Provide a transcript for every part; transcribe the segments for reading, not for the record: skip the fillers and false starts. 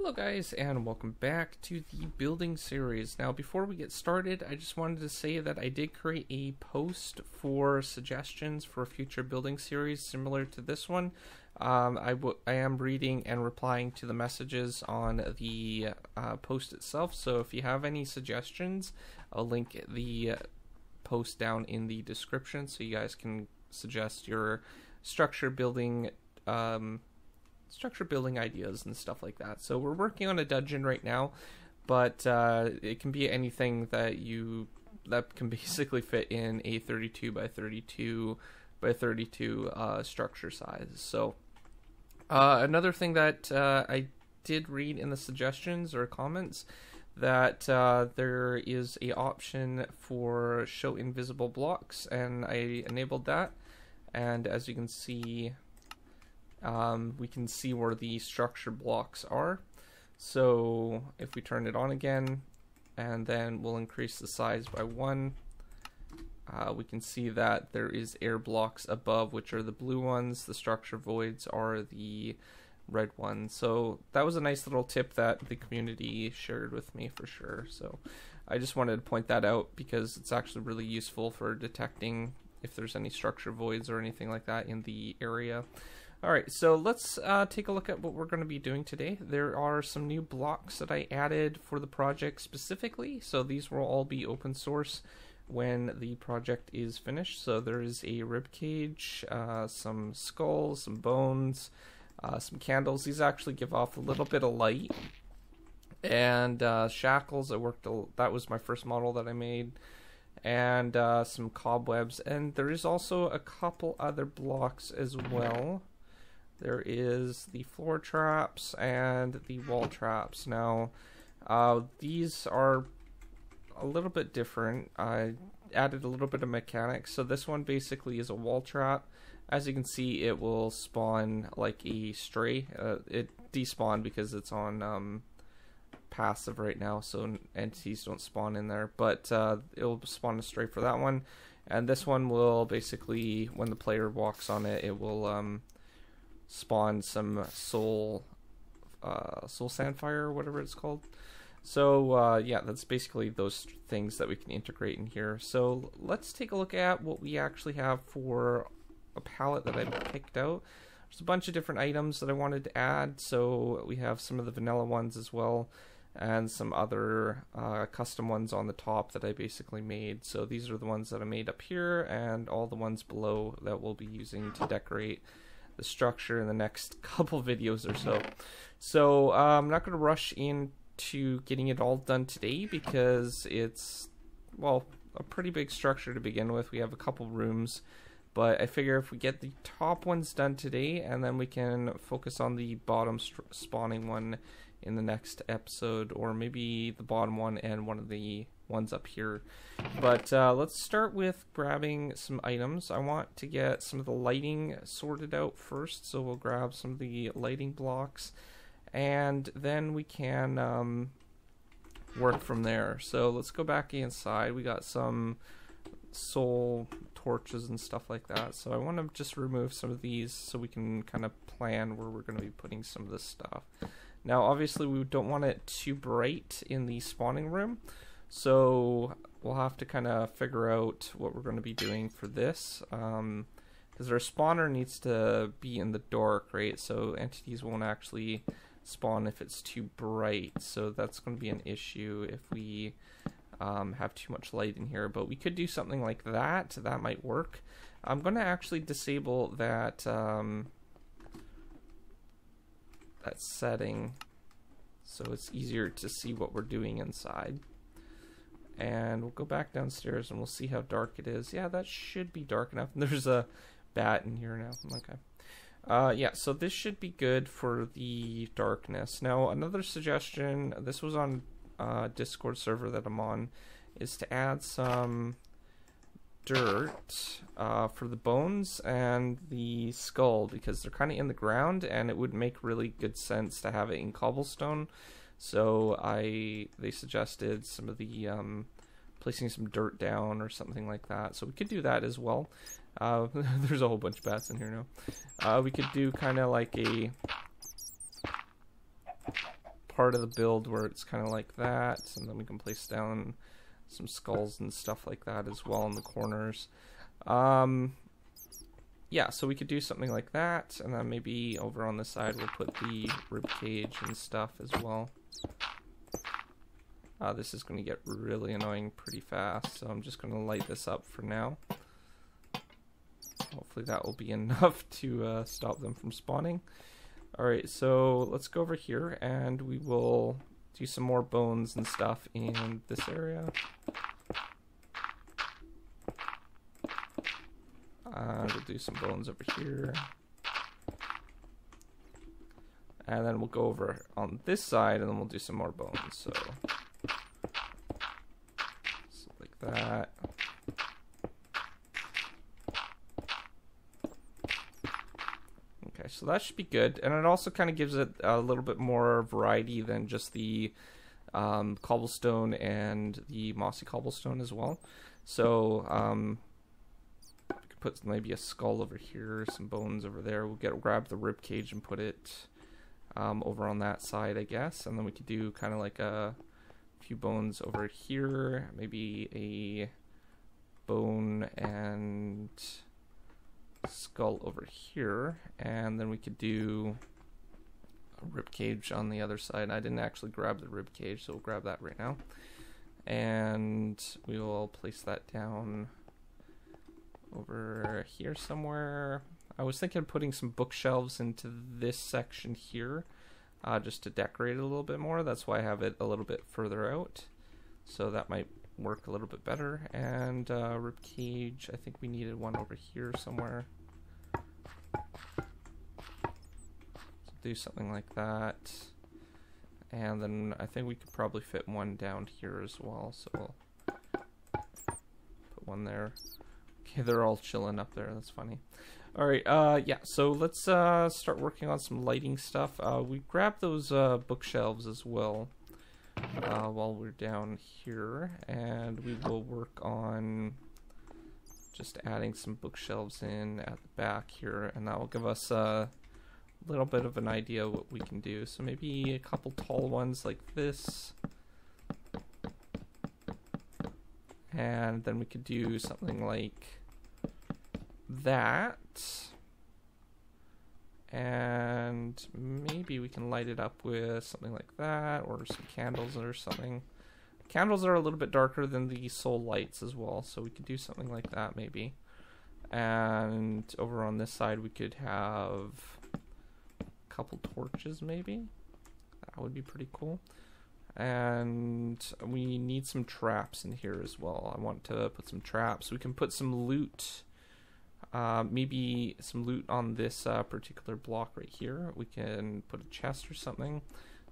Hello guys, and welcome back to the building series. Now before we get started, I just wanted to say that I did create a post for suggestions for a future building series similar to this one. I am reading and replying to the messages on the post itself, so if you have any suggestions, I'll link the post down in the description so you guys can suggest your structure building ideas and stuff like that. So we're working on a dungeon right now, but it can be anything that can basically fit in a 32 by 32 by 32 structure size. So another thing that I did read in the suggestions or comments, that there is a option for show invisible blocks, and I enabled that, and as you can see, we can see where the structure blocks are. So if we turn it on again, and then we'll increase the size by 1, we can see that there is air blocks above, which are the blue ones. The structure voids are the red ones. So that was a nice little tip that the community shared with me for sure. So I just wanted to point that out because it's actually really useful for detecting if there's any structure voids or anything like that in the area. Alright, so let's take a look at what we're going to be doing today. There are some new blocks that I added for the project specifically, so these will all be open source when the project is finished. So there is a ribcage, some skulls, some bones, some candles. These actually give off a little bit of light. And shackles, that was my first model that I made. And some cobwebs. And there is also a couple other blocks as well. There is the floor traps and the wall traps. Now, these are a little bit different. I added a little bit of mechanics. So this one basically is a wall trap. As you can see, it will spawn like a stray. It despawned because it's on passive right now, so entities don't spawn in there. But it'll spawn a stray for that one. And this one will basically, when the player walks on it, it will spawn some soul sandfire or whatever it's called. So yeah, that's basically those things that we can integrate in here. So let's take a look at what we actually have for a palette that I picked out. There's a bunch of different items that I wanted to add, so we have some of the vanilla ones as well, and some other custom ones on the top that I basically made. So these are the ones that I made up here, and all the ones below that we'll be using to decorate the structure in the next couple videos or so. So I'm not going to rush into getting it all done today because it's, well, a pretty big structure to begin with. We have a couple rooms, but I figure if we get the top ones done today, and then we can focus on the bottom spawning one in the next episode, or maybe the bottom one and one of the ones up here. But let's start with grabbing some items. I want to get some of the lighting sorted out first, so we'll grab some of the lighting blocks, and then we can work from there. So let's go back inside. We got some soul torches and stuff like that, so I want to just remove some of these so we can kind of plan where we're going to be putting some of this stuff. Now obviously we don't want it too bright in the spawning room, so we'll have to kind of figure out what we're going to be doing for this, because our spawner needs to be in the dark, right? So entities won't actually spawn if it's too bright, so that's going to be an issue if we have too much light in here. But we could do something like that. That might work. I'm going to actually disable that that setting so it's easier to see what we're doing inside. And we'll go back downstairs and we'll see how dark it is. Yeah, that should be dark enough. And there's a bat in here now. Okay. Yeah, so this should be good for the darkness. Now, another suggestion, this was on Discord server that I'm on, is to add some dirt for the bones and the skull, because they're kind of in the ground and it would make really good sense to have it in cobblestone. So they suggested some of the placing some dirt down or something like that, so we could do that as well. There's a whole bunch of bats in here now. We could do kind of like a part of the build where it's kind of like that, and then we can place down some skulls and stuff like that as well in the corners. Yeah, so we could do something like that, and then maybe over on the side we'll put the rib cage and stuff as well. This is going to get really annoying pretty fast, so I'm just going to light this up for now. Hopefully that will be enough to stop them from spawning. Alright, so let's go over here and we will do some more bones and stuff in this area. We'll do some bones over here. And then we'll go over on this side and then we'll do some more bones. So, like that. Okay, so that should be good. And it also kind of gives it a little bit more variety than just the cobblestone and the mossy cobblestone as well. So, put maybe a skull over here, some bones over there. We'll grab the rib cage and put it over on that side, I guess. And then we could do kind of like a few bones over here, maybe a bone and skull over here, and then we could do a rib cage on the other side. I didn't actually grab the rib cage, so we'll grab that right now, and we will place that down over here somewhere. I was thinking of putting some bookshelves into this section here, just to decorate it a little bit more. That's why I have it a little bit further out, so that might work a little bit better. And rib cage, I think we needed one over here somewhere. So do something like that, and then I think we could probably fit one down here as well. So we'll put one there. Okay, they're all chilling up there. That's funny. All right, yeah, so let's start working on some lighting stuff. We grabbed those bookshelves as well while we're down here, and we will work on just adding some bookshelves in at the back here, and that will give us a little bit of an idea of what we can do. So maybe a couple tall ones like this. And then we could do something like that. And maybe we can light it up with something like that, or some candles or something. Candles are a little bit darker than the soul lights as well, so we could do something like that maybe. And over on this side we could have a couple torches maybe. That would be pretty cool. And we need some traps in here as well. I want to put some traps. We can put some loot, maybe some loot on this particular block right here. We can put a chest or something,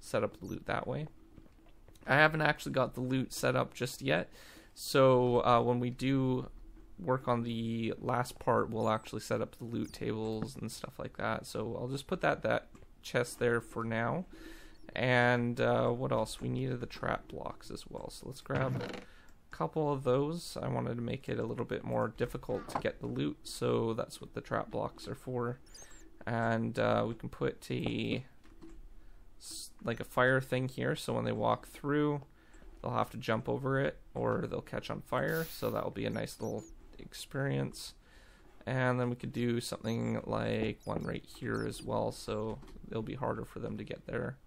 set up the loot that way. I haven't actually got the loot set up just yet, so when we do work on the last part, we'll actually set up the loot tables and stuff like that. So I'll just put that chest there for now. And what else? We needed the trap blocks as well, so let's grab a couple of those. I wanted to make it a little bit more difficult to get the loot, so that's what the trap blocks are for. And we can put like a fire thing here, so when they walk through they'll have to jump over it or they'll catch on fire, so that'll be a nice little experience. And then we could do something like one right here as well, so it'll be harder for them to get there.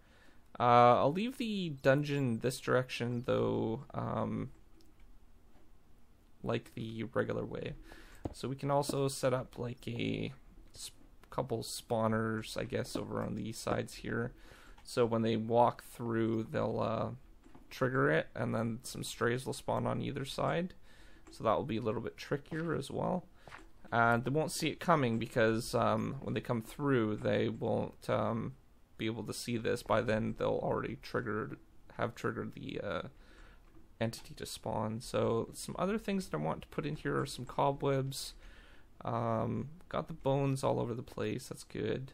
I'll leave the dungeon this direction though, like the regular way. So we can also set up like a couple spawners, I guess, over on these sides here. So when they walk through, they'll trigger it, and then some strays will spawn on either side. So that will be a little bit trickier as well. And they won't see it coming because when they come through, they won't be able to see this. By then they'll already have triggered the entity to spawn. So some other things that I want to put in here are some cobwebs. Got the bones all over the place, that's good.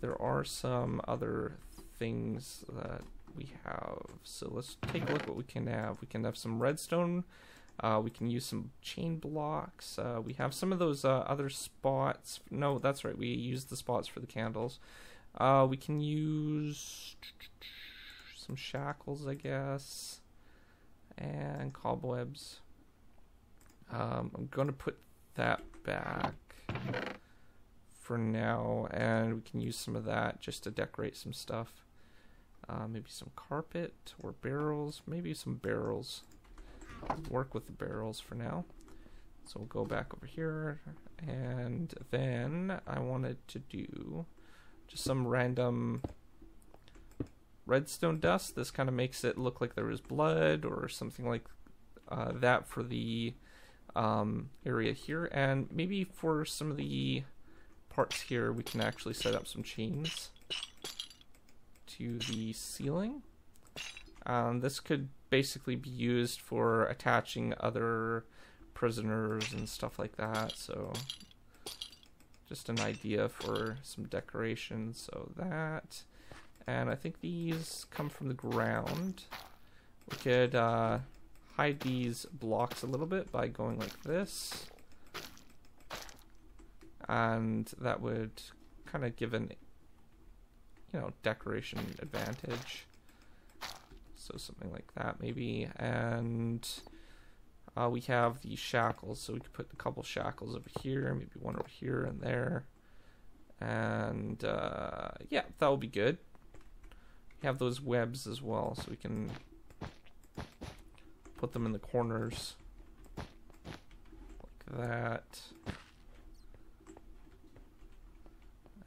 There are some other things that we have, so let's take a look what we can have. We can have some redstone, we can use some chain blocks, we have some of those other spots. No, that's right, we used the spots for the candles. We can use some shackles, I guess, and cobwebs. I'm going to put that back for now, and we can use some of that just to decorate some stuff. Maybe some carpet or barrels, maybe some barrels. Work with the barrels for now. So we'll go back over here, and then I wanted to do just some random redstone dust. This kind of makes it look like there was blood or something like that for the area here, and maybe for some of the parts here we can actually set up some chains to the ceiling. This could basically be used for attaching other prisoners and stuff like that, so just an idea for some decoration. So that, and I think these come from the ground. We could hide these blocks a little bit by going like this, and that would kind of give an, you know, decoration advantage. So something like that maybe. And we have the shackles, so we could put a couple shackles over here, maybe one over here and there, and yeah, that will be good. We have those webs as well, so we can put them in the corners like that.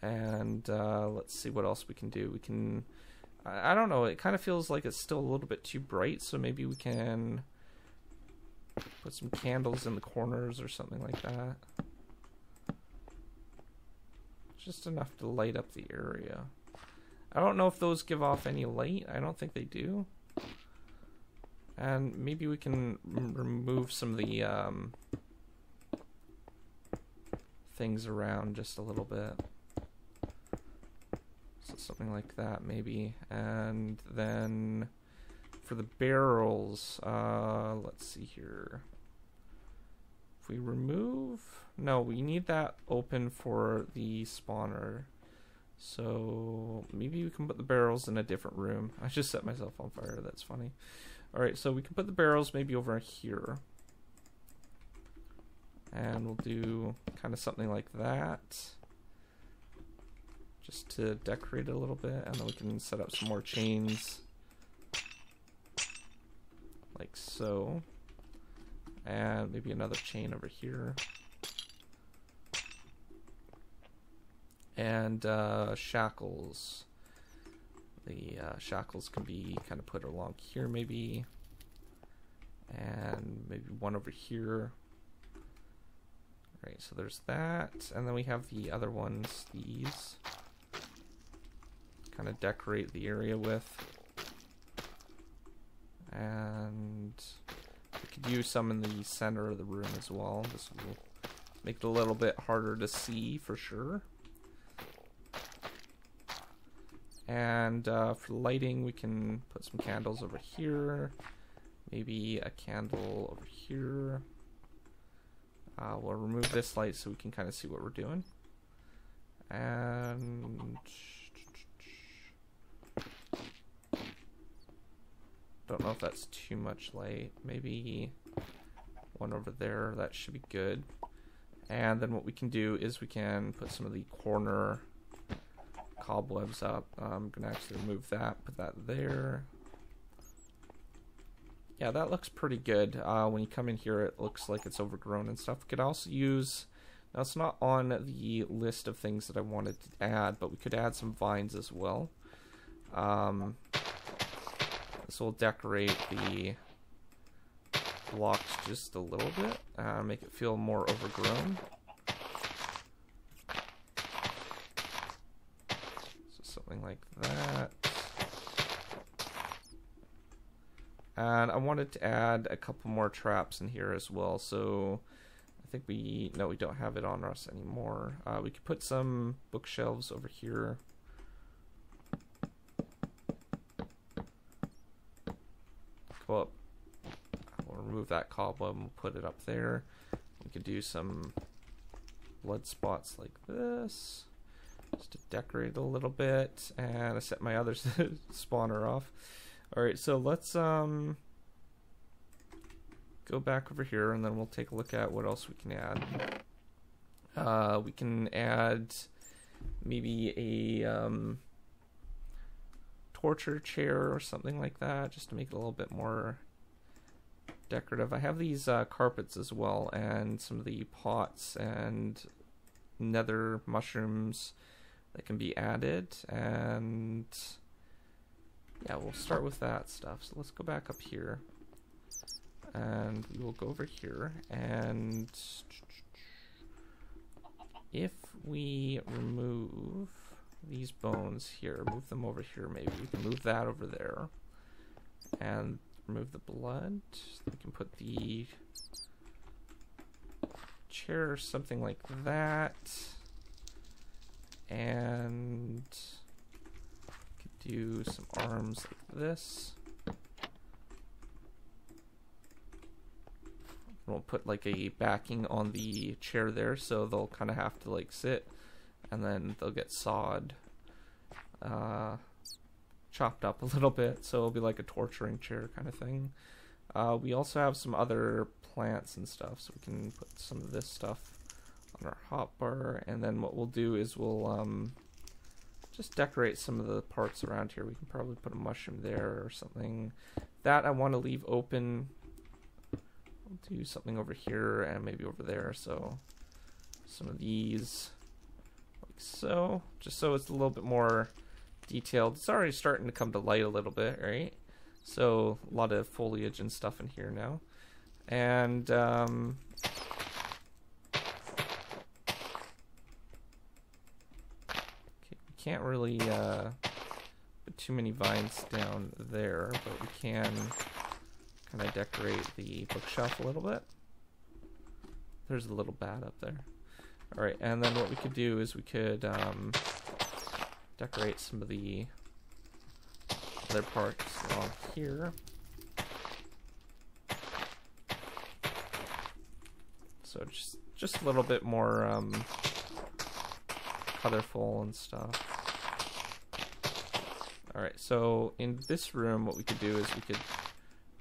And let's see what else we can do. We can, I don't know, it kind of feels like it's still a little bit too bright, so maybe we can put some candles in the corners or something like that. Just enough to light up the area. I don't know if those give off any light. I don't think they do. And maybe we can remove some of the things around just a little bit. So something like that maybe. And then for the barrels, let's see here. If we remove, no, we need that open for the spawner. So maybe we can put the barrels in a different room. I just set myself on fire, that's funny. Alright, so we can put the barrels maybe over here. And we'll do kind of something like that, just to decorate it a little bit, and then we can set up some more chains. Like so, and maybe another chain over here, and shackles. The shackles can be kind of put along here maybe, and maybe one over here. Alright, so there's that, and then we have the other ones, these, kind of decorate the area with. And we could use some in the center of the room as well. This will make it a little bit harder to see for sure. And for lighting, we can put some candles over here. Maybe a candle over here. We'll remove this light so we can kind of see what we're doing. And don't know if that's too much light. Maybe one over there, that should be good. And then what we can do is we can put some of the corner cobwebs up. I'm gonna actually remove that, put that there. Yeah, that looks pretty good. When you come in here, it looks like it's overgrown and stuff. We could also use, now it's not on the list of things that I wanted to add, but we could add some vines as well. This will decorate the blocks just a little bit, make it feel more overgrown. So something like that. And I wanted to add a couple more traps in here as well. So I think we don't have it on us anymore. We could put some bookshelves over here. Up, we'll remove that cobweb and we'll put it up there. We could do some blood spots like this just to decorate a little bit, and I set my other spawner off. Alright, so let's go back over here, and then we'll take a look at what else we can add. We can add maybe a torture chair or something like that, just to make it a little bit more decorative. I have these carpets as well, and some of the pots and nether mushrooms that can be added, and yeah, we'll start with that stuff. So let's go back up here, and we will go over here, and if we remove these bones here, move them over here, maybe we can move that over there, and remove the blood. We can put the chair or something like that, and we could do some arms like this. We'll put like a backing on the chair there, so they'll kind of have to like sit, and then they'll get sawed, chopped up a little bit, so it'll be like a torturing chair kind of thing. We also have some other plants and stuff, so we can put some of this stuff on our hotbar, and then what we'll do is we'll just decorate some of the parts around here. We can probably put a mushroom there or something. That I want to leave open. We'll do something over here and maybe over there, so some of these like so, just so it's a little bit more detailed. It's already starting to come to light a little bit, right? So a lot of foliage and stuff in here now, and okay, we can't really put too many vines down there, but we can kind of decorate the bookshelf a little bit. There's a little bat up there. All right, and then what we could do is we could decorate some of the other parts along here. So just a little bit more colorful and stuff. All right, so in this room, what we could do is we could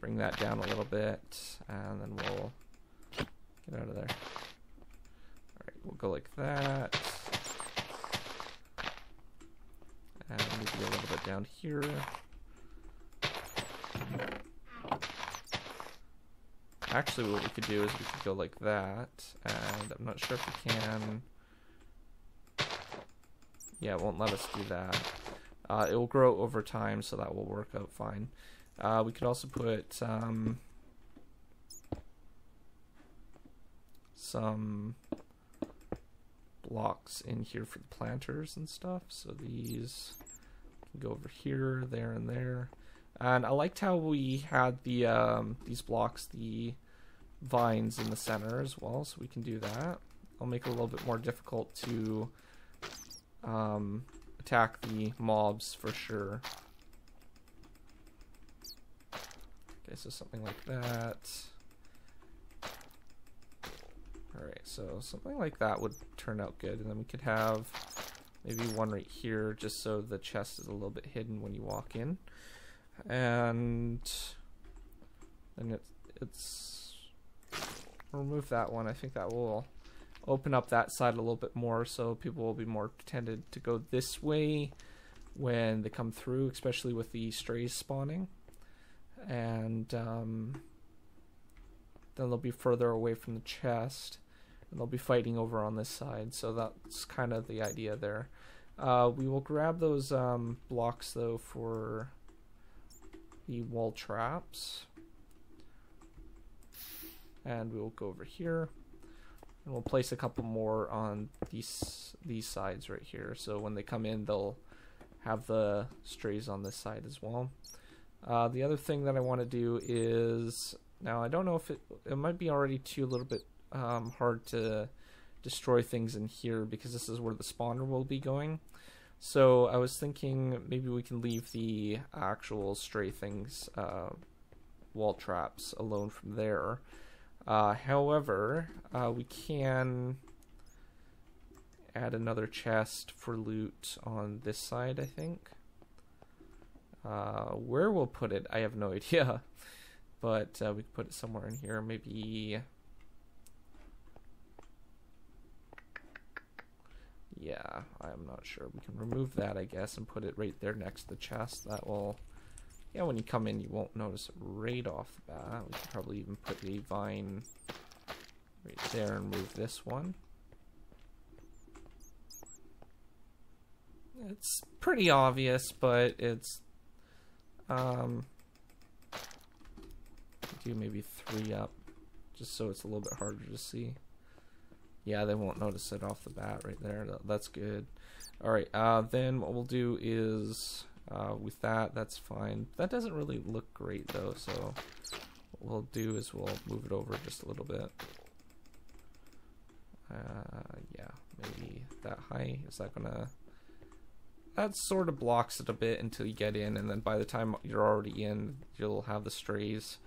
bring that down a little bit, and then we'll get out of there. All right, we'll go like that, and maybe a little bit down here. Actually, what we could do is we could go like that, and I'm not sure if we can. Yeah, it won't let us do that. It will grow over time, so that will work out fine. We could also put some blocks in here for the planters and stuff. So these can go over here, there, and there. And I liked how we had the these blocks, the vines in the center as well. So we can do that. I'll make it a little bit more difficult to attack the mobs for sure. Okay, so something like that. Alright, so something like that would turn out good. And then we could have maybe one right here, just so the chest is a little bit hidden when you walk in. And then it's remove that one. I think that will open up that side a little bit more, so people will be more tempted to go this way when they come through, especially with the strays spawning. And then they'll be further away from the chest, and they'll be fighting over on this side. So that's kind of the idea there. We will grab those blocks though for the wall traps, and we will go over here, and we'll place a couple more on these sides right here, so when they come in they'll have the strays on this side as well. The other thing that I want to do is, now I don't know if it might be already too a little bit hard to destroy things in here, because this is where the spawner will be going. So I was thinking maybe we can leave the actual stray things, wall traps, alone from there. However, we can add another chest for loot on this side, I think. Where we'll put it, I have no idea. But we could put it somewhere in here, maybe. Yeah, I'm not sure. We can remove that, I guess, and put it right there next to the chest. That will, yeah, when you come in, you won't notice it right off the bat. We could probably even put the vine right there and move this one. It's pretty obvious, but it's, do maybe 3 up, just so it's a little bit harder to see. Yeah, they won't notice it off the bat right there. That's good. All right, then what we'll do is, with that, that's fine. That doesn't really look great though, so what we'll do is we'll move it over just a little bit. Yeah, maybe that high. Is that gonna... That sort of blocks it a bit until you get in, and then by the time you're already in, you'll have the strays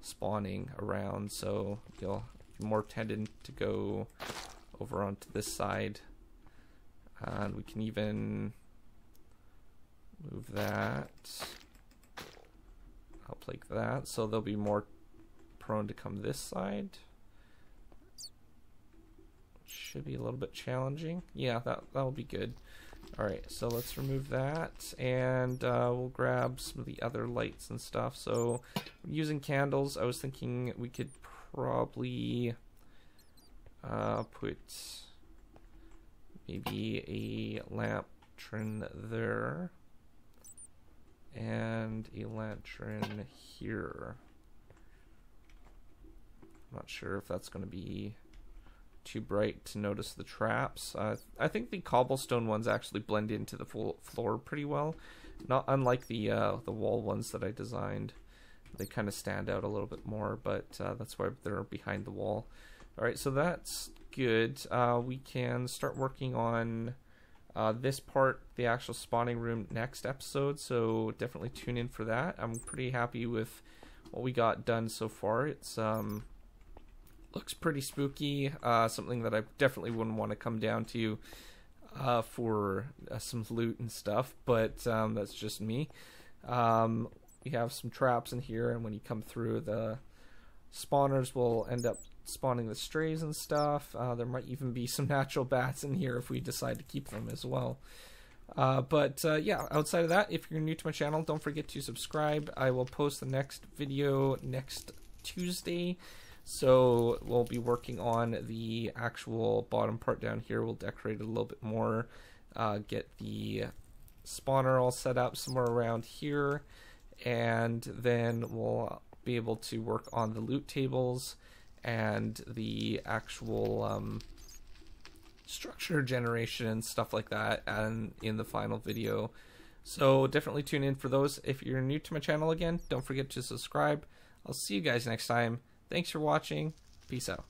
spawning around, so you'll... more tended to go over onto this side, and we can even move that up like that, so they'll be more prone to come this side. Should be a little bit challenging. Yeah, that'll be good. All right, so let's remove that, and we'll grab some of the other lights and stuff. So using candles, I was thinking we could probably put maybe a lantern there and a lantern here. I'm not sure if that's going to be too bright to notice the traps. I think the cobblestone ones actually blend into the floor pretty well, not unlike the wall ones that I designed. They kind of stand out a little bit more, but that's why they're behind the wall. All right, so that's good. We can start working on this part, the actual spawning room, next episode, so definitely tune in for that. I'm pretty happy with what we got done so far. It's looks pretty spooky, something that I definitely wouldn't want to come down to for some loot and stuff, but that's just me. We have some traps in here, and when you come through, the spawners will end up spawning the strays and stuff. There might even be some natural bats in here if we decide to keep them as well. Yeah, outside of that, if you're new to my channel, don't forget to subscribe. I will post the next video next Tuesday. So we'll be working on the actual bottom part down here. We'll decorate it a little bit more, get the spawner all set up somewhere around here, and then we'll be able to work on the loot tables and the actual structure generation and stuff like that, and in the final video. So definitely tune in for those. If you're new to my channel, again, don't forget to subscribe. I'll see you guys next time. Thanks for watching. Peace out.